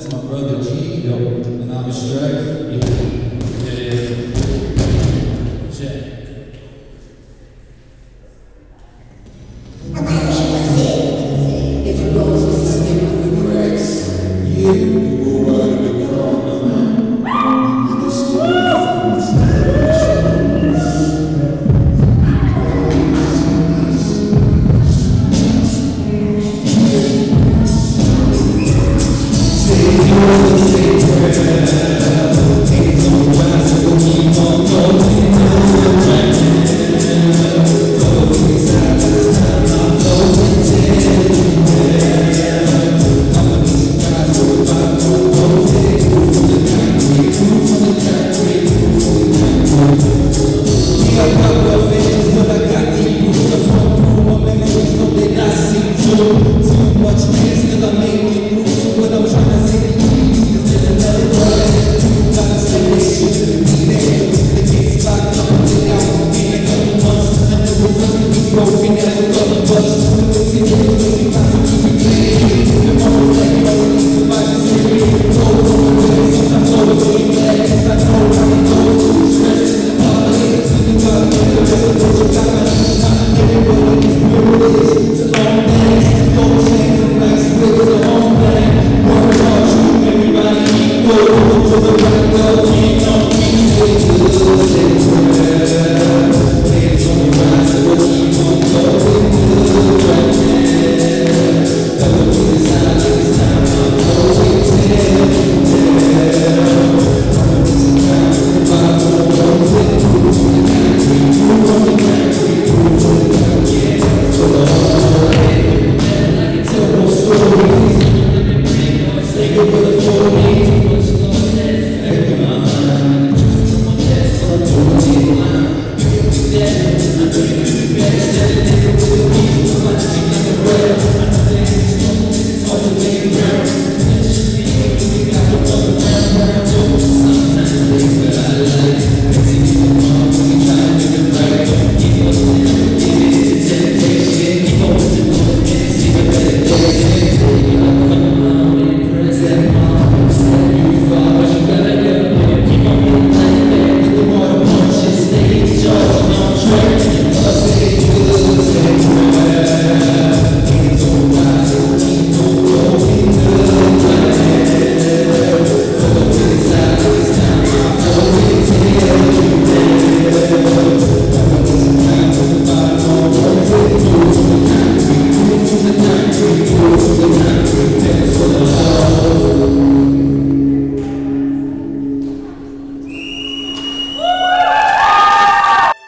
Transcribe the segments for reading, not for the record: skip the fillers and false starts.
That's my brother G, and I'm Strike. Check.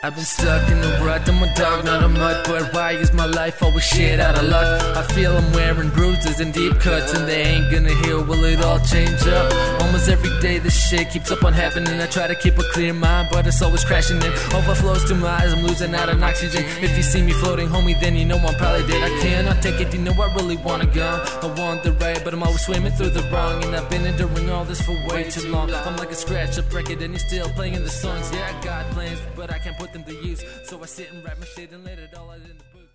I've been stuck in the rut, I'm a dog, not a mutt. But why is my life always shit out of luck? I feel I'm wearing bruises and deep cuts, and they ain't gonna heal, will it all change up? Almost every day this shit keeps up on happening. I try to keep a clear mind, but it's always crashing in. Overflows to my eyes, I'm losing out on oxygen. If you see me floating, homie, then you know I'm probably dead. I cannot take it, you know I really wanna go. I want the right, but I'm always swimming through the wrong. And I've been enduring all this for way too long. I'm like a scratch-up record and you're still playing the songs. Yeah, I got plans, but I can't put them to use, so I sit and write my shit and let it all out in the booth.